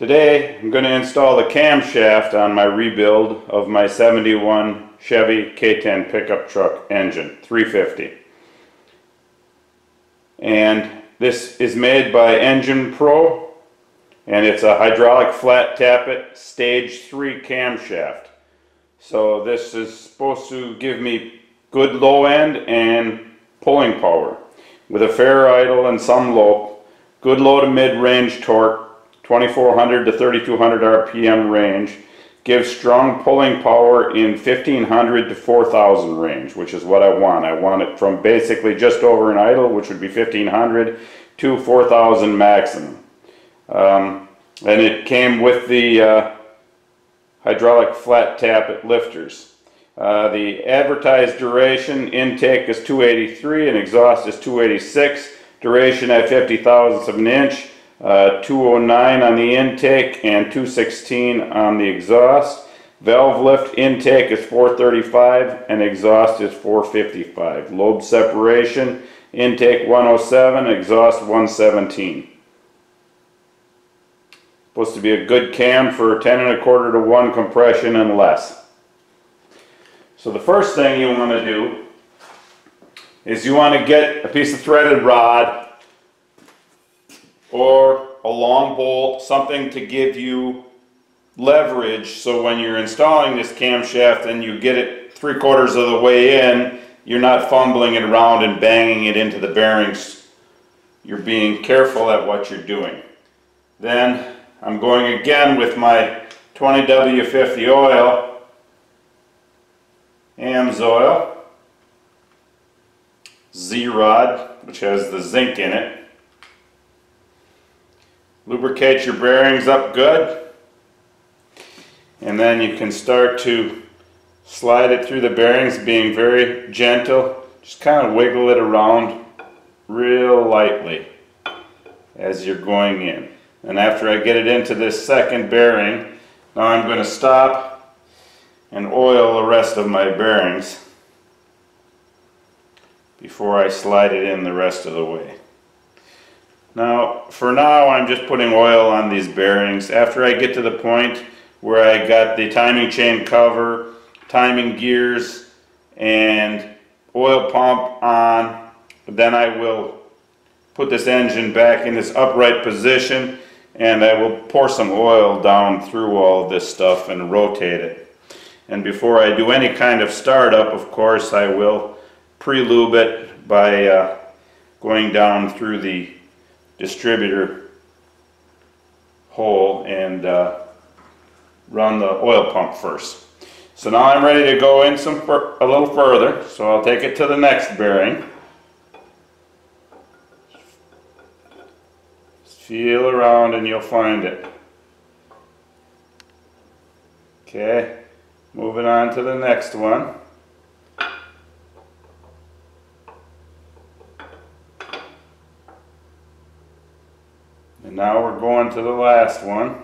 Today I'm going to install the camshaft on my rebuild of my 71 Chevy K-10 pickup truck engine, 350. And this is made by Engine Pro, and it's a hydraulic flat tappet stage 3 camshaft. So this is supposed to give me good low end and pulling power. With a fair idle and some lope, good low to mid-range torque, 2400 to 3200 RPM range, gives strong pulling power in 1500 to 4000 range, which is what I want. I want it from basically just over an idle, which would be 1500, to 4000 maximum. And it came with the hydraulic flat tappet lifters. The advertised duration intake is 283 and exhaust is 286. Duration at 50 thousandths of an inch, 209 on the intake and 216 on the exhaust. Valve lift intake is 435 and exhaust is 455. Lobe separation, intake 107, exhaust 117. Supposed to be a good cam for 10 1/4 to 1 compression and less. So the first thing you want to do is you want to get a piece of threaded rod or a long bolt, something to give you leverage, so when you're installing this camshaft and you get it 3/4 of the way in, you're not fumbling it around and banging it into the bearings. You're being careful at what you're doing. Then I'm going again with my 20W50 oil, AMSOIL, Z-Rod, which has the zinc in it. Lubricate your bearings up good, and then you can start to slide it through the bearings, being very gentle. Just kind of wiggle it around real lightly as you're going in. And after I get it into this second bearing, now I'm going to stop and oil the rest of my bearings before I slide it in the rest of the way. Now, for now, I'm just putting oil on these bearings. After I get to the point where I got the timing chain cover, timing gears, and oil pump on, then I will put this engine back in this upright position, and I will pour some oil down through all this stuff and rotate it. And before I do any kind of startup, of course, I will pre-lube it by going down through the distributor hole and run the oil pump first. So now I'm ready to go in a little further, so I'll take it to the next bearing. Feel around and you'll find it. Okay, moving on to the next one. And now we're going to the last one.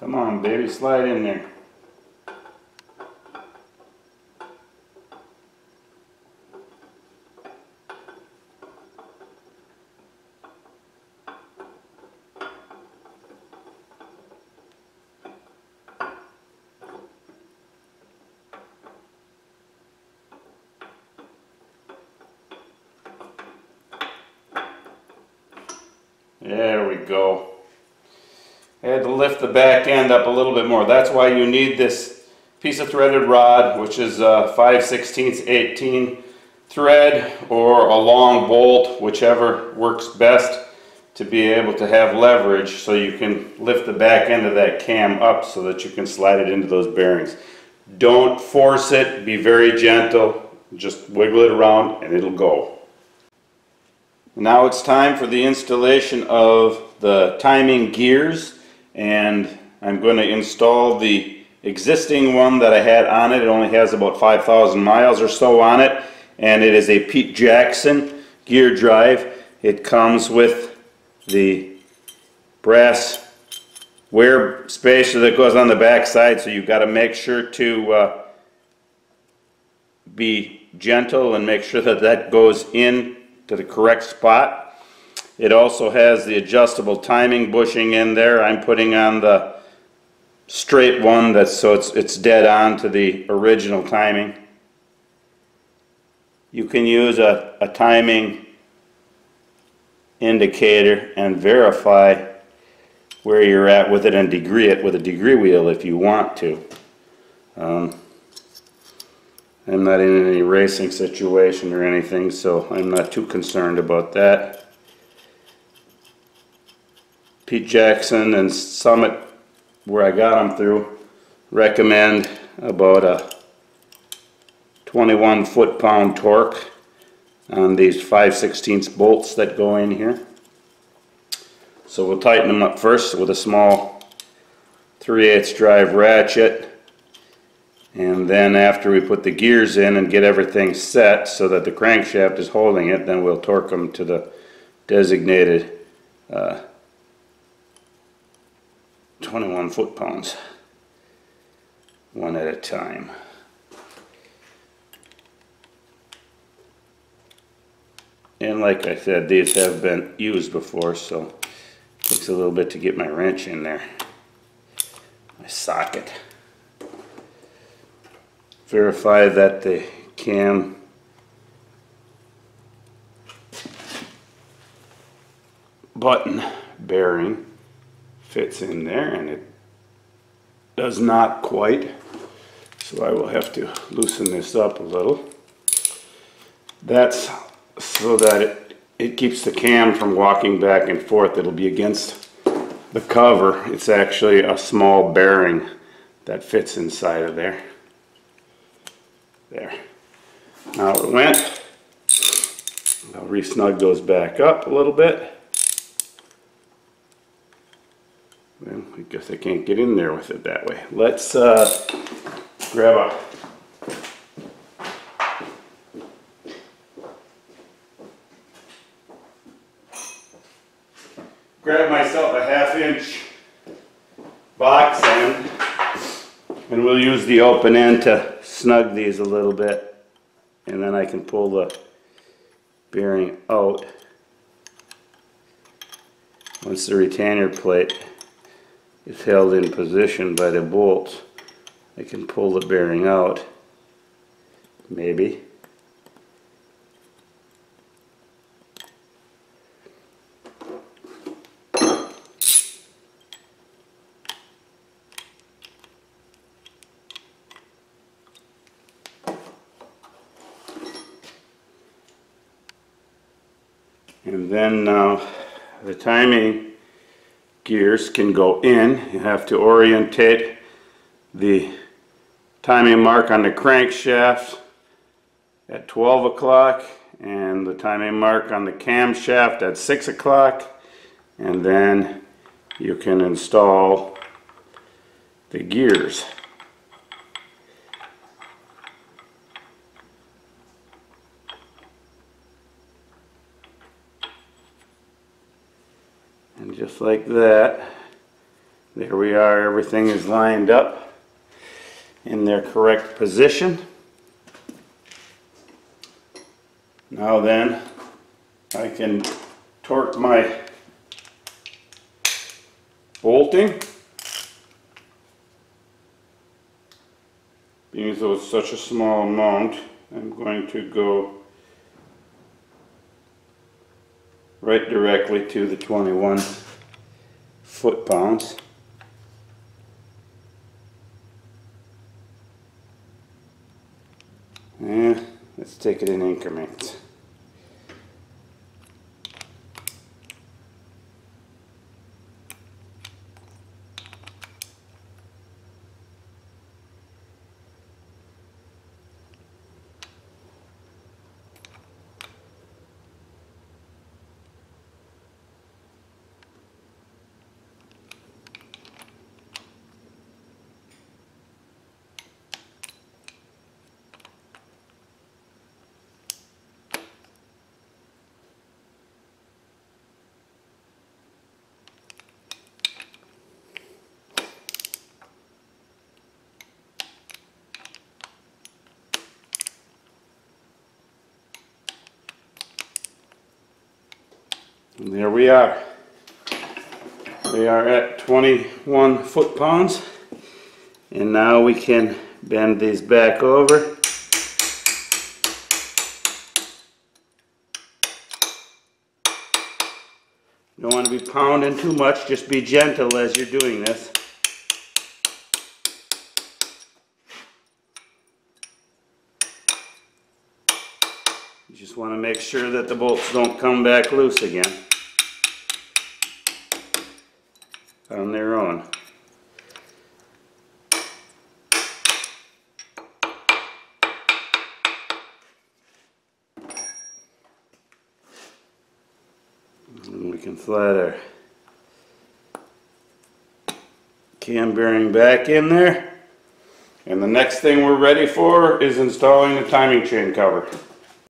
Come on, baby, slide in there. There we go. I had to lift the back end up a little bit more. That's why you need this piece of threaded rod, which is 5/16-18 thread, or a long bolt, whichever works best, to be able to have leverage so you can lift the back end of that cam up so that you can slide it into those bearings. Don't force it, be very gentle, just wiggle it around and it'll go. Now it's time for the installation of the timing gears, and I'm going to install the existing one that I had on it. It only has about 5,000 miles or so on it, and it is a Pete Jackson gear drive. It comes with the brass wear spacer that goes on the back side, so you've got to make sure to be gentle and make sure that that goes in to the correct spot. It also has the adjustable timing bushing in there. I'm putting on the straight one, that's so it's dead on to the original timing. You can use a timing indicator and verify where you're at with it and degree it with a degree wheel if you want to. I'm not in any racing situation or anything, so I'm not too concerned about that. Pete Jackson and Summit, where I got them through, recommend about a 21 foot-pound torque on these 5/16 bolts that go in here. So we'll tighten them up first with a small 3/8 drive ratchet. And then after we put the gears in and get everything set so that the crankshaft is holding it, then we'll torque them to the designated 21 foot-pounds, one at a time. And like I said, these have been used before, so it takes a little bit to get my wrench in there, my socket. Verify that the cam button bearing fits in there, and it does not quite, so I will have to loosen this up a little. That's so that it keeps the cam from walking back and forth. It'll be against the cover. It's actually a small bearing that fits inside of there. There. Now it went. I'll re-snug those back up a little bit. Well, I guess I can't get in there with it that way. Let's grab myself a 1/2 inch box end, and we'll use the open end to snug these a little bit, and then I can pull the bearing out once the retainer plate is held in position by the bolts. I can pull the bearing out, maybe, and then now the timing gears can go in. You have to orientate the timing mark on the crankshaft at 12 o'clock and the timing mark on the camshaft at 6 o'clock, and then you can install the gears. And just like that, there we are, everything is lined up in their correct position. Now then, I can torque my bolting, being though it's such a small amount. I'm going to go right directly to the 21 foot-pounds. And let's take it in increments. And there we are. We are at 21 foot-pounds, and now we can bend these back over. You don't want to be pounding too much, just be gentle as you're doing this. You just want to make sure that the bolts don't come back loose again on their own. And we can slide our cam bearing back in there. And the next thing we're ready for is installing the timing chain cover.